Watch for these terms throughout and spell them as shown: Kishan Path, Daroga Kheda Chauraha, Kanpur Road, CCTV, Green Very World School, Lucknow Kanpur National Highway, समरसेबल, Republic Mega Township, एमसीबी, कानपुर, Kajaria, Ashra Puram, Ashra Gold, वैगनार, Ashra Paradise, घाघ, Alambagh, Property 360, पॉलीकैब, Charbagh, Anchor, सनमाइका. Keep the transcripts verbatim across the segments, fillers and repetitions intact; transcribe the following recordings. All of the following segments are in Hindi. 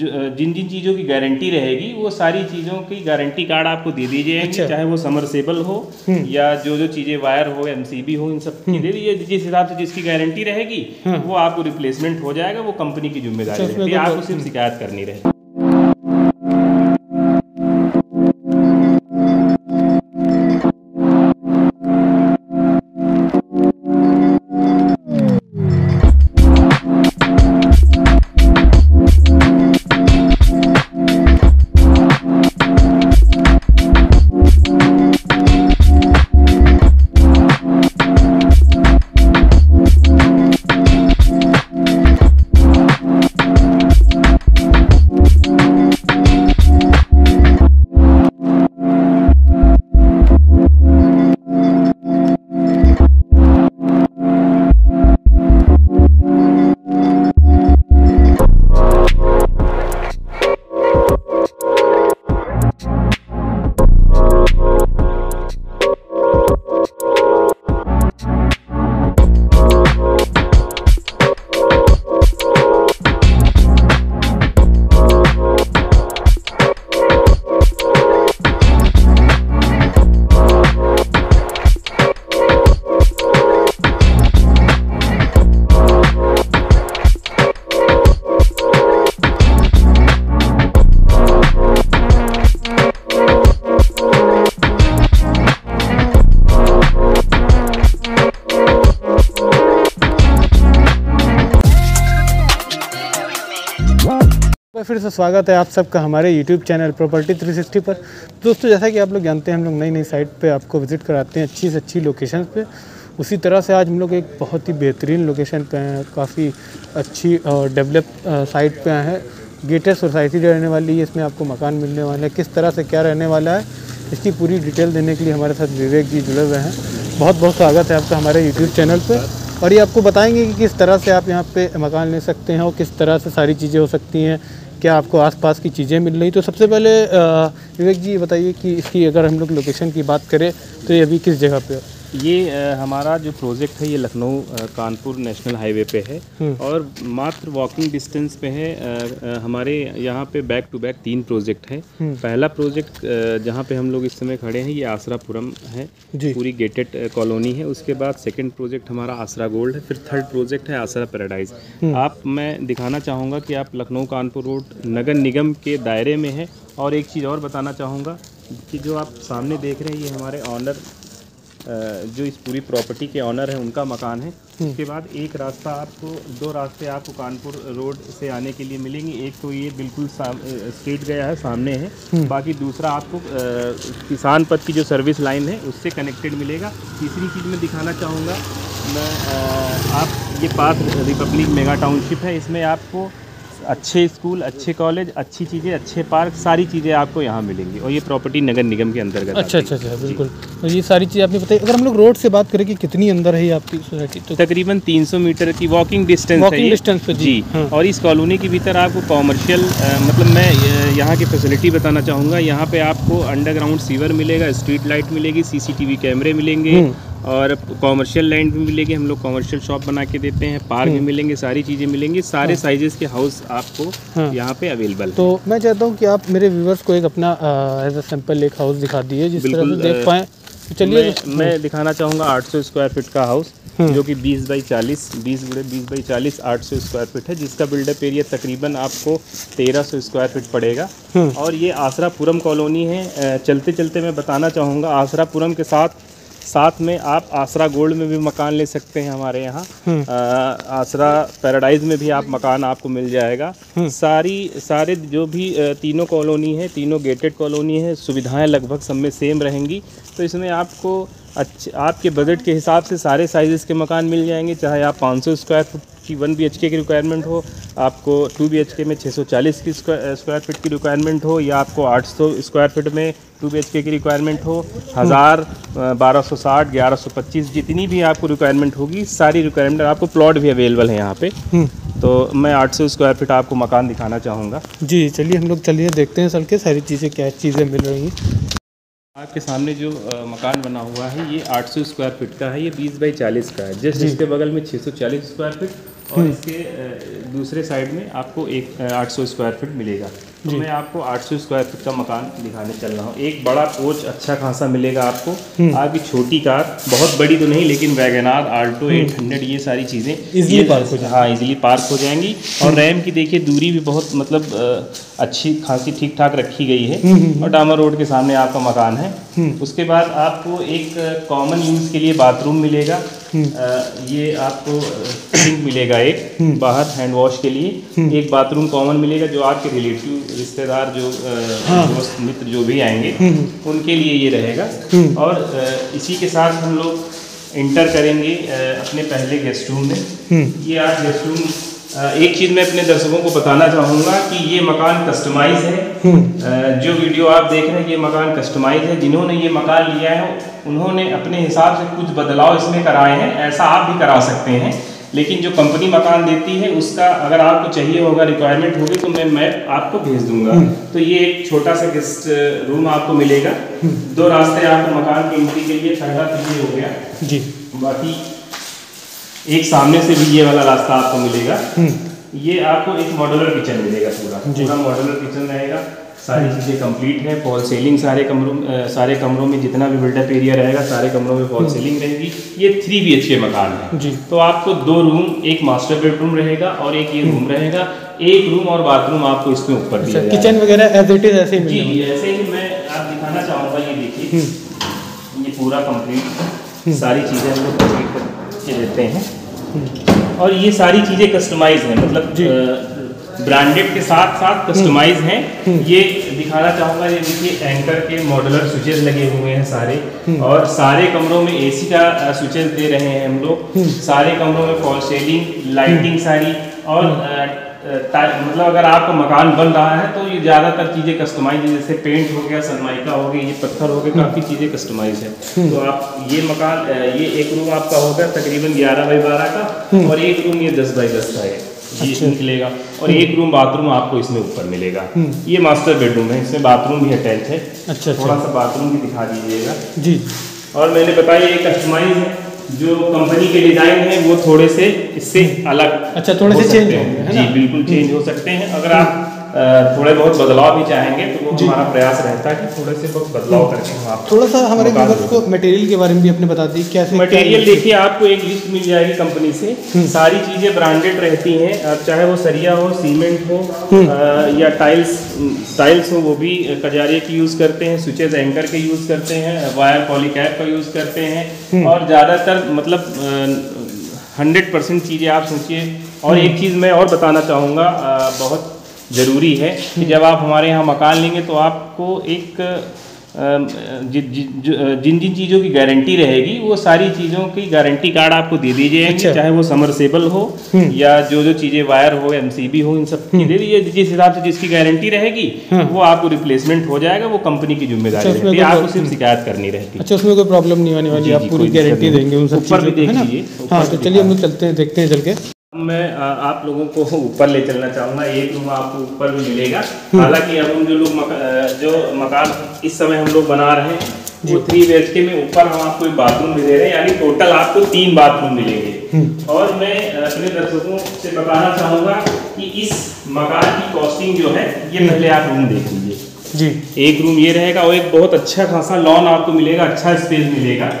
जिन जिन चीज़ों की गारंटी रहेगी वो सारी चीज़ों की गारंटी कार्ड आपको दे दी जाएगी। अच्छा। चाहे वो समरसेबल हो या जो जो चीज़ें वायर हो एमसीबी हो, इन सब की दे दीजिए। जिस हिसाब से जिसकी गारंटी रहेगी वो आपको रिप्लेसमेंट हो जाएगा, वो कंपनी की जिम्मेदारी रहेगी, आपको सिर्फ शिकायत करनी रहेगी। फिर से स्वागत है आप सबका हमारे YouTube channel property three sixty पर। दोस्तों, जैसा कि आप लोग जानते हैं, हम लोग नई नई साइट पे आपको विज़िट कराते हैं अच्छी से अच्छी लोकेशन पे। उसी तरह से आज हम लोग एक बहुत ही बेहतरीन लोकेशन पे हैं, काफ़ी अच्छी और डेवलप साइट पे आए हैं। गेटेड सोसाइटी रहने वाली है, इसमें आपको मकान मिलने वाला है। किस तरह से क्या रहने वाला है इसकी पूरी डिटेल देने के लिए हमारे साथ विवेक जी जुड़े हुए हैं। बहुत बहुत स्वागत है आपका हमारे यूट्यूब चैनल पर, और ये आपको बताएंगे कि किस तरह से आप यहाँ पे मकान ले सकते हैं और किस तरह से सारी चीज़ें हो सकती हैं, क्या आपको आसपास की चीज़ें मिल रही। तो सबसे पहले विवेक जी बताइए कि इसकी अगर हम लोग लोकेशन की बात करें तो ये अभी किस जगह पे है? ये हमारा जो प्रोजेक्ट है ये लखनऊ कानपुर नेशनल हाईवे पे है और मात्र वॉकिंग डिस्टेंस पे है। हमारे यहाँ पे बैक टू बैक तीन प्रोजेक्ट हैं। पहला प्रोजेक्ट जहाँ पे हम लोग इस समय खड़े हैं ये आसरा पुरम है, पूरी गेटेड कॉलोनी है। उसके बाद सेकेंड प्रोजेक्ट हमारा आसरा गोल्ड है, फिर थर्ड प्रोजेक्ट है आसरा पैराडाइज। आप मैं दिखाना चाहूँगा कि आप लखनऊ कानपुर रोड नगर निगम के दायरे में है। और एक चीज़ और बताना चाहूँगा कि जो आप सामने देख रहे हैं ये हमारे ऑनर जो इस पूरी प्रॉपर्टी के ऑनर है उनका मकान है। उसके बाद एक रास्ता आपको, दो रास्ते आपको कानपुर रोड से आने के लिए मिलेंगे। एक तो ये बिल्कुल स्ट्रेट गया है, सामने है, बाकी दूसरा आपको किसान पथ की जो सर्विस लाइन है उससे कनेक्टेड मिलेगा। तीसरी चीज़ मैं दिखाना चाहूँगा मैं आप ये पास रिपब्लिक मेगा टाउनशिप है, इसमें आपको अच्छे स्कूल, अच्छे कॉलेज, अच्छी चीज़ें, अच्छे पार्क, सारी चीज़ें आपको यहाँ मिलेंगी। और ये प्रॉपर्टी नगर निगम के अंतर्गत। अच्छा अच्छा अच्छा बिल्कुल। और ये सारी चीज़ें आपने बताई। अगर हम लोग रोड से बात करें कि कितनी अंदर है आपकी सोसाइटी, तो तकरीबन तीन सौ मीटर की वॉकिंग डिस्टेंस है डिस्टेंस पे जी। हाँ। और इस कॉलोनी के भीतर आपको कॉमर्शियल, मतलब मैं यहाँ की फैसिलिटी बताना चाहूँगा। यहाँ पर आपको अंडरग्राउंड सीवर मिलेगा, स्ट्रीट लाइट मिलेगी, सी सी टी वी कैमरे मिलेंगे और कॉमर्शियल लैंड भी मिलेगी। हम लोग कॉमर्शियल शॉप बना के देते हैं, पार्क भी मिलेंगे, सारी चीज़ें मिलेंगी, सारे साइजेस के हाउस आपको हाँ। यहाँ पे अवेलेबल है। तो मैं चाहता हूँ कि आप मेरे व्यूवर्स को एक अपना एज अ सैंपल एक हाउस दिखा दिए जिस तरह से देख पाएँ। चलिए मैं, मैं दिखाना चाहूँगा आठ सौ स्क्वायर फीट का हाउस जो कि बीस बाई चालीस बीस बुढ़े बीस बाई चालीस आठ सौ स्क्वायर फीट है, जिसका बिल्डअप एरिया तकरीबन आपको तेरह सौ स्क्वायर फीट पड़ेगा। और ये आसरा पुरम कॉलोनी है। चलते चलते मैं बताना चाहूँगा आसरा पुरम के साथ साथ में आप आसरा गोल्ड में भी मकान ले सकते हैं। हमारे यहाँ आसरा पैराडाइज में भी आप मकान आपको मिल जाएगा। सारी सारे जो भी तीनों कॉलोनी है, तीनों गेटेड कॉलोनी है, सुविधाएं लगभग सब में सेम रहेंगी। तो इसमें आपको अच्छे आपके बजट के हिसाब से सारे साइजेस के मकान मिल जाएंगे। चाहे आप पाँच सौ स्क्वायर फुट की वन बी एच के की रिक्वायरमेंट हो, आपको टू बी एच के में छः सौ चालीस की स्क्वायर फीट की रिक्वायरमेंट हो, या आपको आठ सौ स्क्वायर फीट में टू बी एच के की रिक्वायरमेंट हो, हज़ार, बारह सौ साठ, ग्यारह सौ पच्चीस, जितनी भी आपको रिक्वायरमेंट होगी सारी रिक्वायरमेंट आपको प्लॉट भी अवेलेबल है यहाँ पे। तो मैं आठ सौ स्क्वायर फीट आपको मकान दिखाना चाहूँगा जी। चलिए हम लोग चलिए देखते हैं सर के सारी चीज़ें क्या चीज़ें मिल रही हैं। आपके सामने जो आ, मकान बना हुआ है ये आठ सौ स्क्वायर फीट का है, ये बीस बाई चालीस का है। जस्ट इसके बगल में छः सौ चालीस स्क्वायर फीट और इसके दूसरे साइड में आपको एक आठ सौ स्क्वायर फीट मिलेगा। तो मैं आपको आठ सौ स्क्वायर फीट का मकान दिखाने चल रहा हूँ। एक बड़ा कोच अच्छा खासा मिलेगा आपको, आपकी छोटी कार, बहुत बड़ी तो नहीं लेकिन वैगनार, आल्टो आठ सौ, ये सारी चीज़ें इजीली पार्क हो हाँ इजीली पार्क हो जाएंगी। और रैम की देखिए दूरी भी बहुत मतलब अच्छी खासी ठीक ठाक रखी गई है। और डामर रोड के सामने आपका मकान है। उसके बाद आपको एक कॉमन यूज़ के लिए बाथरूम मिलेगा, ये आपको सिंक मिलेगा एक, बाहर हैंड वॉश के लिए एक बाथरूम कॉमन मिलेगा, जो आपके रिलेटिव रिश्तेदार जो दोस्त मित्र जो भी आएंगे उनके लिए ये रहेगा। और इसी के साथ हम लोग इंटर करेंगे अपने पहले गेस्ट रूम में। ये आज गेस्ट रूम, एक चीज़ मैं अपने दर्शकों को बताना चाहूँगा कि ये मकान कस्टमाइज है। जो वीडियो आप देख रहे हैं ये मकान कस्टमाइज है। जिन्होंने ये मकान लिया है उन्होंने अपने हिसाब से कुछ बदलाव इसमें कराए हैं, ऐसा आप भी करा सकते हैं। लेकिन जो कंपनी मकान देती है उसका अगर आपको चाहिए होगा, रिक्वायरमेंट होगी, तो मैं मैप आपको भेज दूंगा। तो ये एक छोटा सा गेस्ट रूम आपको मिलेगा। दो रास्ते आपको मकान की एंट्री के लिए, पहला तो ये हो गया जी, बाकी एक सामने से भी ये वाला रास्ता आपको मिलेगा। ये आपको एक मॉड्यूलर किचन मिलेगा, पूरा पूरा मॉड्यूलर किचन रहेगा, सारी चीज़ें कंप्लीट है। फॉल सीलिंग सारे कमरों सारे कमरों में, जितना भी बिल्डअप एरिया रहेगा सारे कमरों में फॉल सीलिंग रहेगी। ये थ्री बी एच के मकान है जी। तो आपको दो रूम, एक मास्टर बेडरूम रहेगा और एक ये रूम रहेगा, एक रूम और बाथरूम आपको इसमें ऊपर दिया जाएगा। किचन वगैरह एज इट इज ऐसे ही जी, ऐसे ही मैं आप दिखाना चाहूँगा। ये देखिए ये पूरा कम्प्लीट सारी चीज़ें हम लोग कम्प्लीट कर देते हैं। और ये सारी चीज़ें कस्टमाइज हैं, मतलब ब्रांडेड के साथ साथ कस्टमाइज हैं। ये दिखाना चाहूँगा, ये देखिए एंकर के मॉडलर स्विचेज लगे हुए हैं सारे, और सारे कमरों में एसी का स्विचेज दे रहे हैं हम लोग। सारे कमरों में फॉल सीलिंग, लाइटिंग सारी, और मतलब अगर आपका मकान बन रहा है तो ये ज़्यादातर चीज़ें कस्टमाइज, जैसे पेंट हो गया, सनमाइका हो गई, ये पत्थर हो गए, काफ़ी चीज़ें कस्टमाइज है। तो आप ये मकान, ये एक रूम आपका होगा तकरीबन ग्यारह बाई बारह का, और एक रूम ये दस बाई दस का है, ये इसमें मिलेगा। और एक रूम बाथरूम आपको इसमें ऊपर मिलेगा। ये मास्टर बेडरूम है, इसमें बाथरूम भी अटैच है। अच्छा, थोड़ा सा बाथरूम भी दिखा दीजिएगा जी। और मैंने बताया ये कस्टमाइज है, जो कंपनी के डिजाइन है वो थोड़े से इससे अलग, अच्छा थोड़े से चेंज होंगे जी, बिल्कुल चेंज हो सकते हैं। अगर आप थोड़े बहुत बदलाव भी चाहेंगे तो वो हमारा प्रयास रहता है कि थोड़े से बहुत बदलाव करके आप थोड़ा सा हमारे व्यूअर्स को मटेरियल के बारे में भी अपने बता दी। क्या मटेरियल देखिए, आपको एक लिस्ट मिल जाएगी कंपनी से, सारी चीज़ें ब्रांडेड रहती हैं। आप चाहे वो सरिया हो, सीमेंट हो, या टाइल्स टाइल्स हो, वो भी कजारिया की यूज़ करते हैं, स्विचेज एंकर के यूज़ करते हैं, वायर पॉलीकैब का यूज़ करते हैं। और ज़्यादातर मतलब हंड्रेड परसेंट चीज़ें आप सोचिए। और एक चीज़ मैं और बताना चाहूँगा, बहुत ज़रूरी है कि जब आप हमारे यहाँ मकान लेंगे तो आपको एक जि, जि, जि, जिन जिन चीज़ों की गारंटी रहेगी वो सारी चीज़ों की गारंटी कार्ड आपको दे दी जाएगी। अच्छा। चाहे वो समरसेबल हो या जो जो चीज़ें वायर हो, एमसीबी हो, इन सब की दे दी, जिस हिसाब से जिसकी गारंटी रहेगी वो आपको रिप्लेसमेंट हो जाएगा, वो कंपनी की जिम्मेदारी रहती है, आपको सिर्फ शिकायत करनी रहेगी। अच्छा, उसमें कोई प्रॉब्लम नहीं होने वाली, आप पूरी गारंटी देंगे। चलिए हम लोग चलते हैं, देखते हैं चल के। मैं आ, आप लोगों को ऊपर ले चलना चाहूँगा। एक रूम आपको ऊपर भी मिलेगा। हालांकि अब हम जो लोग मका, जो मकान इस समय हम लोग बना रहे हैं वो थ्री बी एच के में, ऊपर हम आपको एक बाथरूम भी दे रहे हैं, यानी टोटल आपको तीन बाथरूम मिलेंगे। और मैं अपने दर्शकों से बताना चाहूँगा कि इस मकान की कॉस्टिंग जो है, ये पहले आप रूम देख लीजिए जी। एक रूम ये रहेगा और एक बहुत अच्छा खासा लॉन आपको मिलेगा, अच्छा स्पेस मिलेगा,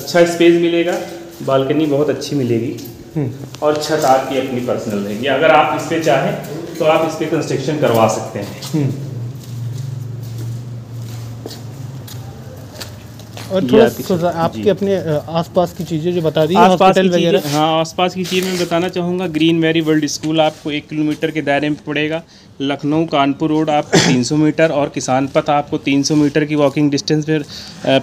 अच्छा स्पेस मिलेगा, बालकनी बहुत अच्छी मिलेगी। और छत आपकी अपनी पर्सनल रहेगी, अगर आप इस पे चाहें तो आप इस पे कंस्ट्रक्शन करवा सकते हैं। और थोड़ा आपके, आपके अपने आसपास की चीज़ें जो बता दी, हॉस्पिटल वगैरह। हाँ, आसपास की चीज़ में बताना चाहूँगा, ग्रीन वेरी वर्ल्ड स्कूल आपको एक किलोमीटर के दायरे में पड़ेगा, लखनऊ कानपुर रोड आपको तीन सौ मीटर, और किसान पथ आपको तीन सौ मीटर की वॉकिंग डिस्टेंस पर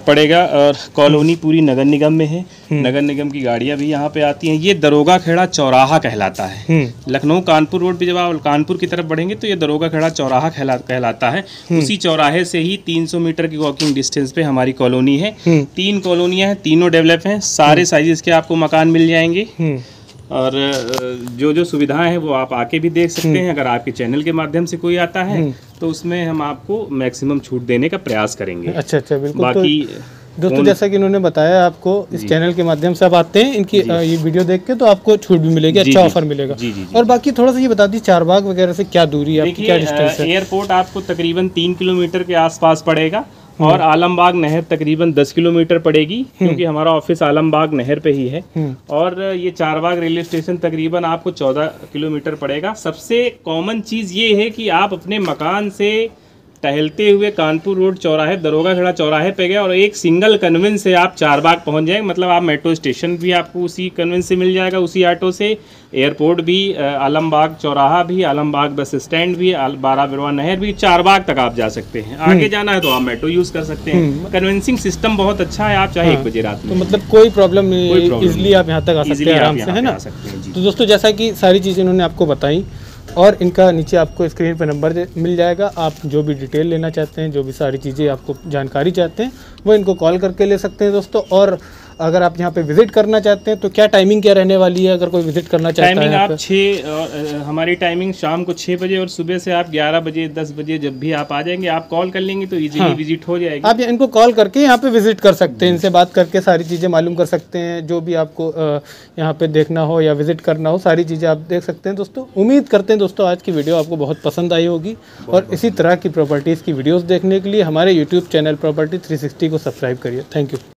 पड़ेगा। और कॉलोनी पूरी नगर निगम में है, नगर निगम की गाड़ियाँ भी यहाँ पे आती हैं। ये दरोगा खेड़ा चौराहा कहलाता है। लखनऊ कानपुर रोड पे जब आप कानपुर की तरफ बढ़ेंगे तो ये दरोगा खेड़ा चौराहा कहला कहलाता है। उसी चौराहे से ही तीन सौ मीटर की वॉकिंग डिस्टेंस पर हमारी कॉलोनी है। तीन कॉलोनियाँ हैं, तीनों डेवलप हैं, सारे साइजेस के आपको मकान मिल जाएंगे। और जो जो सुविधाएं हैं वो आप आके भी देख सकते हैं। अगर आपके चैनल के माध्यम से कोई आता है तो उसमें हम आपको मैक्सिमम छूट देने का प्रयास करेंगे। अच्छा अच्छा, बिल्कुल। बाकी तो दोस्तों जैसा कि इन्होंने बताया आपको इस चैनल के माध्यम से आप आते हैं इनकी ये वीडियो देख के तो आपको छूट भी मिलेगी, अच्छा ऑफर मिलेगा। जी, जी, जी, और बाकी थोड़ा सा ये बता दी चारबाग वगैरह से क्या दूरी है आपकी, क्या डिस्टेंस है? एयरपोर्ट आपको तकरीबन तीन किलोमीटर के आसपास पड़ेगा और आलमबाग नहर तकरीबन दस किलोमीटर पड़ेगी क्योंकि हमारा ऑफिस आलमबाग नहर पे ही है। और ये चारबाग रेलवे स्टेशन तकरीबन आपको चौदह किलोमीटर पड़ेगा। सबसे कॉमन चीज़ ये है कि आप अपने मकान से टहलते हुए कानपुर रोड चौराहे, दरोगा खेड़ा चौराहे पे गए और एक सिंगल कन्वेंस से आप चारबाग पहुंच जाएंगे। मतलब आप मेट्रो स्टेशन भी आपको उसी कन्वेंस से मिल जाएगा, उसी ऑटो से, एयरपोर्ट भी, आलमबाग चौराहा भी, आलमबाग बस स्टैंड भी, बारा बिरवा नहर भी, चारबाग तक आप जा सकते हैं। आगे जाना है तो आप मेट्रो यूज कर सकते हैं। कन्वेंसिंग सिस्टम बहुत अच्छा है, आप चाहे हाँ। एक बजे रात में तो मतलब कोई प्रॉब्लम नहीं, इजिली आप यहाँ तक आ सकते हैं आराम से, है ना। तो दोस्तों जैसा कि सारी चीज़ें इन्होंने आपको बताई और इनका नीचे आपको स्क्रीन पर नंबर मिल जाएगा। आप जो भी डिटेल लेना चाहते हैं, जो भी सारी चीज़ें आपको जानकारी चाहते हैं वो इनको कॉल करके ले सकते हैं दोस्तों। और अगर आप यहाँ पे विजिट करना चाहते हैं तो क्या टाइमिंग क्या रहने वाली है अगर कोई विजिट करना चाहता है? आप छः, हमारी टाइमिंग शाम को छः बजे और सुबह से आप ग्यारह बजे, दस बजे जब भी आप आ जाएंगे आप कॉल कर लेंगे तो इजीली हाँ। विजिट हो जाएगी। आप इनको कॉल करके यहाँ पे विजिट कर सकते हैं, इनसे बात करके सारी चीज़ें मालूम कर सकते हैं। जो भी आपको यहाँ पे देखना हो या विजिट करना हो सारी चीज़ें आप देख सकते हैं दोस्तों। उम्मीद करते हैं दोस्तों आज की वीडियो आपको बहुत पसंद आई होगी और इसी तरह की प्रॉपर्टीज़ की वीडियोज़ देखने के लिए हमारे YouTube channel property three sixty को सब्सक्राइब करिए। Thank you.